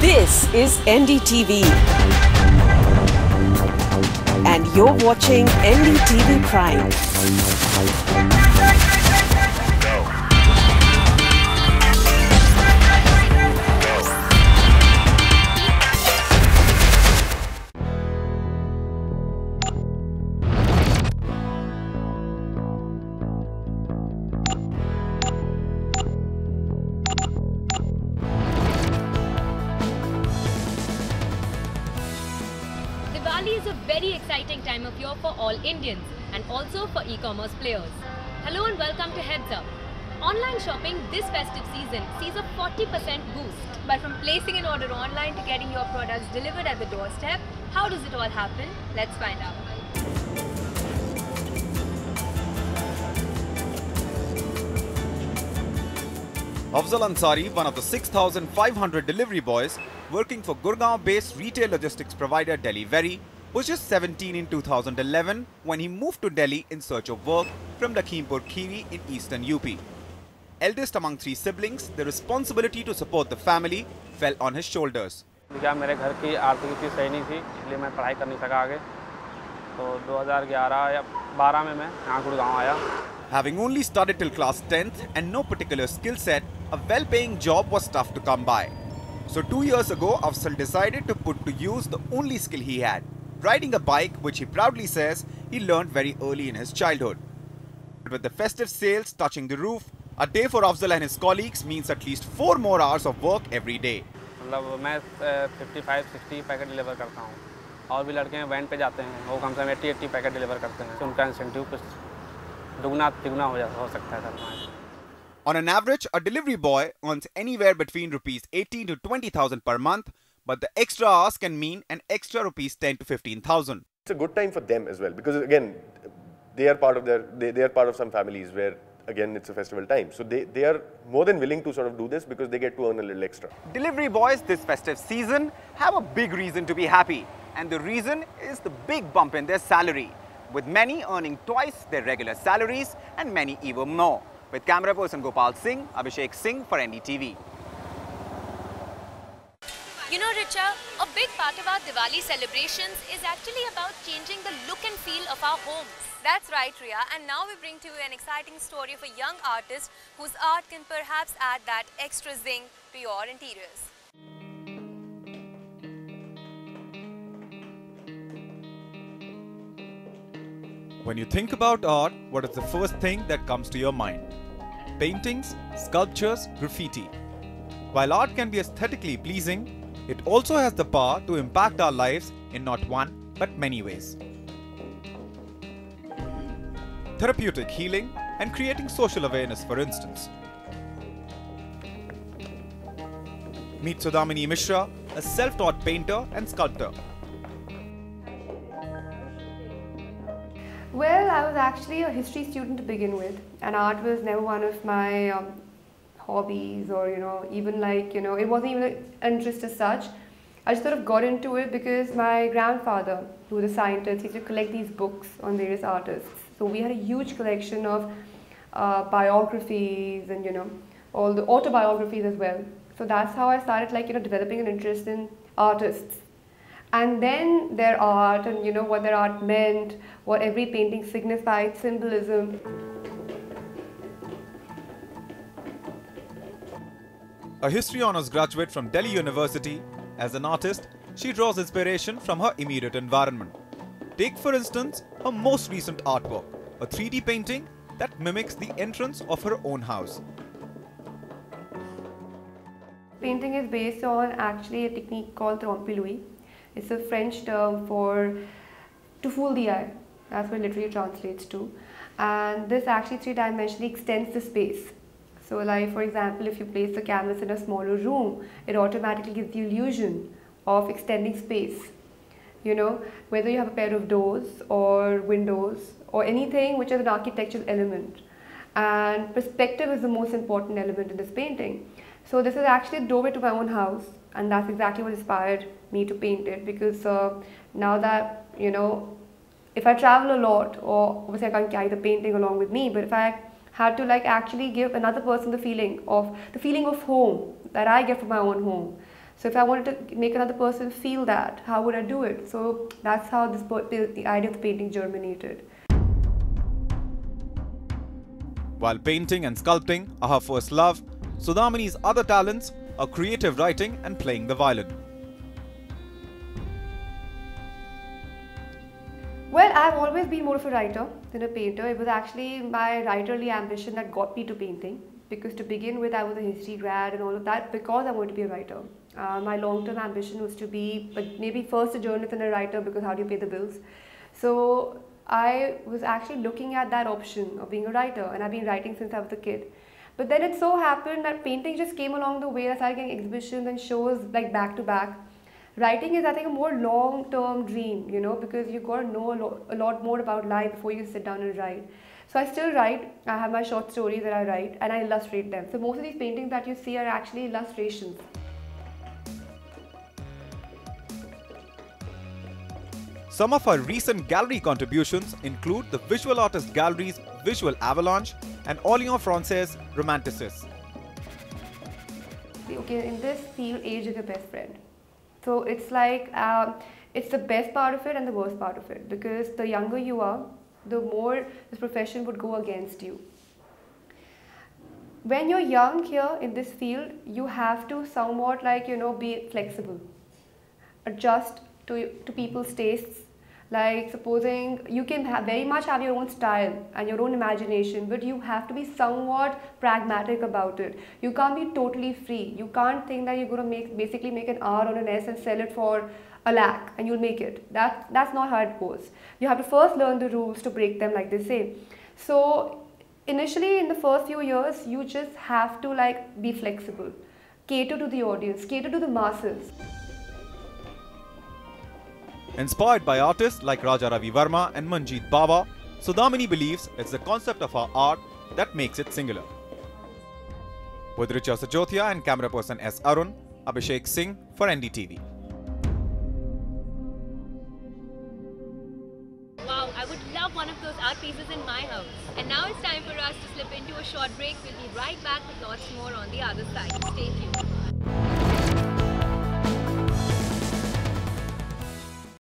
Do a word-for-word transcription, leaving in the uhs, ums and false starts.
This is N D T V and you're watching N D T V Prime. Diwali is a very exciting time of year for all Indians and also for e-commerce players. Hello and welcome to Heads Up. Online shopping this festive season sees a forty percent boost. But from placing an order online to getting your products delivered at the doorstep, how does it all happen? Let's find out. Afzal Ansari, one of the six thousand five hundred delivery boys working for Gurgaon-based retail logistics provider Deliveri, was just seventeen in two thousand eleven when he moved to Delhi in search of work from Lakhimpur Kheri in eastern U P. Eldest among three siblings, the responsibility to support the family fell on his shoulders. क्या मेरे घर की आर्थिक स्थिति सही नहीं थी, इसलिए मैं पढ़ाई कर नहीं सका आगे। तो दो हज़ार ग्यारह या बारह में मैं यहाँ गुड़गांव आया। Having only studied till class tenth and no particular skill set, a well-paying job was tough to come by. So two years ago, Afzal decided to put to use the only skill he had, riding a bike, which he proudly says he learned very early in his childhood. But with the festive sales touching the roof, a day for Afzal and his colleagues means at least four more hours of work every day. मतलब मैं पचपन साठ packet deliver करता हूँ, और भी लड़के van पे जाते हैं, वो कम से कम अस्सी अस्सी पैकेट डिलीवर करते हैं, तो उनका इंसेंटिव कुछ दुगना तिगुना हो जाता हो सकता है sir. On an average, a delivery boy earns anywhere between rupees eighteen to twenty thousand per month, but the extra hours can mean an extra rupees ten to fifteen thousand. It's a good time for them as well, because again, they are part of their they, they are part of some families where again it's a festival time, so they they are more than willing to sort of do this because they get to earn a little extra. Delivery boys this festive season have a big reason to be happy, and the reason is the big bump in their salary, with many earning twice their regular salaries and many even more. With camera person Gopal Singh, Abhishek Singh for N D T V. You know, Richa, a big part of our Diwali celebrations is actually about changing the look and feel of our homes. That's right, Riya. And now we bring to you an exciting story of a young artist whose art can perhaps add that extra zing to your interiors. When you think about art, what is the first thing that comes to your mind? Paintings, sculptures, graffiti. While art can be aesthetically pleasing, it also has the power to impact our lives in not one but many ways. Therapeutic healing and creating social awareness, for instance. Meet Sudhakar Mishra, a self-taught painter and sculptor. Well, I was actually a history student to begin with, and art was never one of my um, hobbies or, you know, even like, you know, it wasn't even an interest as such. I just sort of got into it because my grandfather, who was a scientist, he used to collect these books on various artists. So we had a huge collection of uh, biographies and, you know, all the autobiographies as well. So that's how I started, like, you know, developing an interest in artists. And then their art and, you know, what their art meant, what every painting signified, symbolism. A history honours graduate from Delhi University, as an artist, she draws inspiration from her immediate environment. Take, for instance, her most recent artwork, a three D painting that mimics the entrance of her own house. Painting is based on actually a technique called trompe l'oeil. It's a French term for to fool the eye. That's what it literally translates to. And this actually three-dimensionally extends the space. So like, for example, if you place the canvas in a smaller room, it automatically gives the illusion of extending space. You know, whether you have a pair of doors or windows or anything which is an architectural element. And perspective is the most important element in this painting. So this is actually a doorway to my own house. And that's exactly what inspired me to paint it, because uh, now that, you know, if I travel a lot, or obviously I can't carry the painting along with me, but if I had to like actually give another person the feeling of the feeling of home that I get from my own home. So if I wanted to make another person feel that, how would I do it? So that's how this the idea of the painting germinated. While painting and sculpting are her first love, Sudhamini's other talents are creative writing and playing the violin. Well, I've always been more of a writer than a painter. It was actually my writerly ambition that got me to painting, because to begin with I was a history grad and all of that because I wanted to be a writer. Uh, my long-term ambition was to be but maybe first a journalist and a writer, because how do you pay the bills? So I was actually looking at that option of being a writer, and I've been writing since I was a kid. But then it so happened that painting just came along the way. I started getting exhibitions and shows like back to back. Writing is, I think, a more long-term dream, you know, because you've got to know a lot, a lot more about life before you sit down and write. So I still write. I have my short stories that I write and I illustrate them. So most of these paintings that you see are actually illustrations. Some of her recent gallery contributions include the Visual Artist Galleries' Visual Avalanche and Aurelien Francais' Romanticis. Okay, in this field, age is your best friend. So it's like, um, it's the best part of it and the worst part of it, because the younger you are, the more this profession would go against you. When you're young here in this field, you have to somewhat like, you know, be flexible, adjust to, to people's tastes. Like supposing you can have very much have your own style and your own imagination, but you have to be somewhat pragmatic about it. You can't be totally free. You can't think that you're going to make basically make an R or an S and sell it for a lakh and you'll make it. That, that's not how it goes. You have to first learn the rules to break them, like they say. So initially in the first few years, you just have to like be flexible, cater to the audience, cater to the masses. Inspired by artists like Raja Ravi Varma and Manjeet Baba, Sudhamini believes it's the concept of her art that makes it singular. Pudrachhaya Joshiya and camera person S Arun, Abhishek Singh for N D T V. Wow, I would love one of those art pieces in my house. And now it's time for us to slip into a short break. We'll be right back with lots more on the other side. Stay tuned.